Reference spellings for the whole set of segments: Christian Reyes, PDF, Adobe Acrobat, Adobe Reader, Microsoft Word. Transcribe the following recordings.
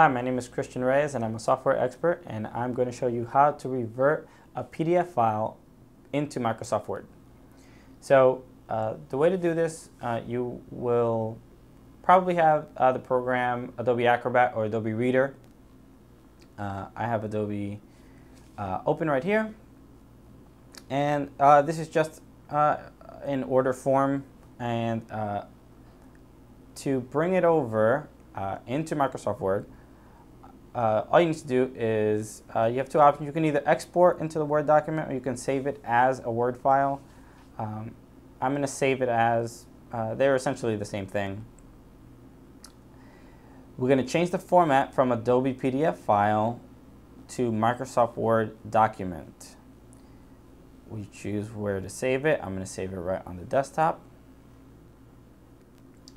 Hi, my name is Christian Reyes and I'm a software expert, and I'm going to show you how to revert a PDF file into Microsoft Word. So the way to do this, you will probably have the program Adobe Acrobat or Adobe Reader. I have Adobe open right here, and this is just in order form, and to bring it over into Microsoft Word, all you need to do is you have two options. You can either export into the Word document or you can save it as a Word file. I'm going to save it as, they're essentially the same thing. We're going to change the format from Adobe PDF file to Microsoft Word document. We choose where to save it. I'm going to save it right on the desktop.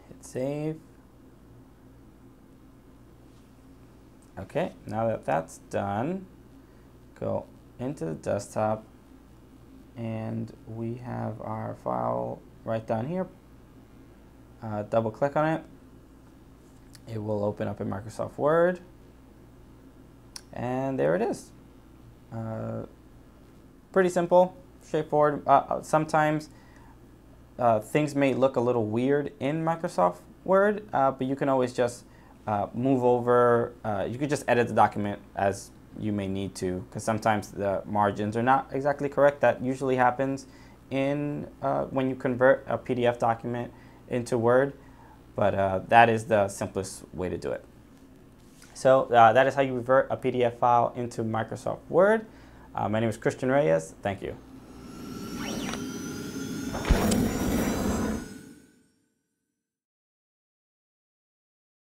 Hit save. Okay, now that that's done, go into the desktop, and we have our file right down here. Double click on it. It will open up in Microsoft Word, and there it is. Pretty simple, straightforward. Sometimes things may look a little weird in Microsoft Word, but you can always just move over. You could just edit the document as you may need to, because sometimes the margins are not exactly correct. That usually happens in when you convert a PDF document into Word, but that is the simplest way to do it. So that is how you revert a PDF file into Microsoft Word. My name is Christian Reyes. Thank you.